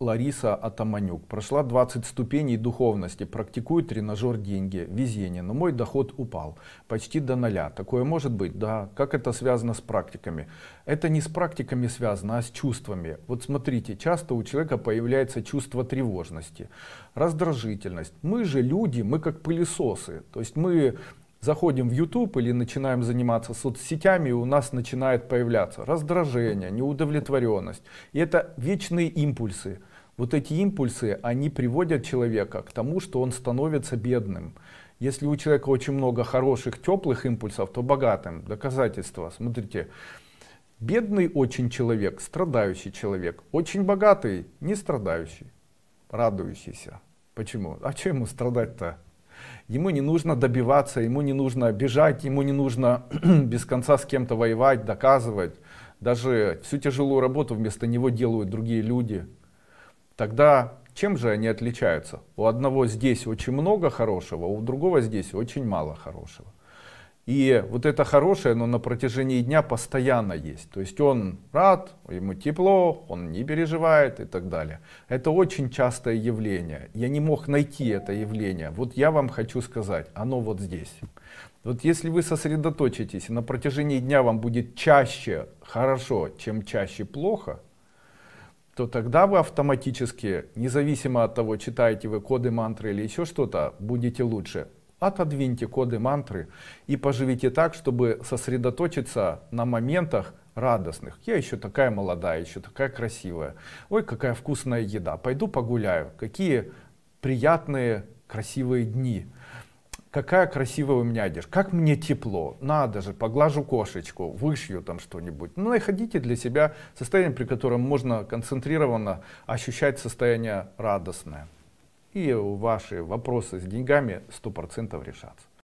Лариса Атаманюк. Прошла 20 ступеней духовности, практикую тренажер деньги, везение, но мой доход упал почти до ноля. Такое может быть? Да. Как это связано с практиками? Это не с практиками связано, а с чувствами. Вот смотрите, часто у человека появляется чувство тревожности, раздражительность. Мы же люди, мы как пылесосы, то есть мы заходим в YouTube или начинаем заниматься соцсетями, и у нас начинает появляться раздражение, неудовлетворенность. И это вечные импульсы. Вот эти импульсы, они приводят человека к тому, что он становится бедным. Если у человека очень много хороших, теплых импульсов, то богатым. Доказательство. Смотрите. Бедный очень человек, страдающий человек. Очень богатый, не страдающий, радующийся. Почему? А чему страдать-то? Ему не нужно добиваться, ему не нужно бежать, ему не нужно без конца с кем-то воевать, доказывать. Даже всю тяжелую работу вместо него делают другие люди. Тогда чем же они отличаются? У одного здесь очень много хорошего, у другого здесь очень мало хорошего. И вот это хорошее, но на протяжении дня постоянно есть. То есть он рад, ему тепло, он не переживает и так далее. Это очень частое явление. Я не мог найти это явление. Вот я вам хочу сказать, оно вот здесь. Вот если вы сосредоточитесь, и на протяжении дня вам будет чаще хорошо, чем чаще плохо, то тогда вы автоматически, независимо от того, читаете вы коды мантры или еще что-то, будете лучше. Отодвиньте коды мантры и поживите так, чтобы сосредоточиться на моментах радостных. Я еще такая молодая, еще такая красивая. Ой, какая вкусная еда. Пойду погуляю. Какие приятные, красивые дни. Какая красивая у меня одежда. Как мне тепло. Надо же, поглажу кошечку, вышью там что-нибудь. Ну и ходите для себя состояние, при котором можно концентрированно ощущать состояние радостное. И ваши вопросы с деньгами 100% решатся.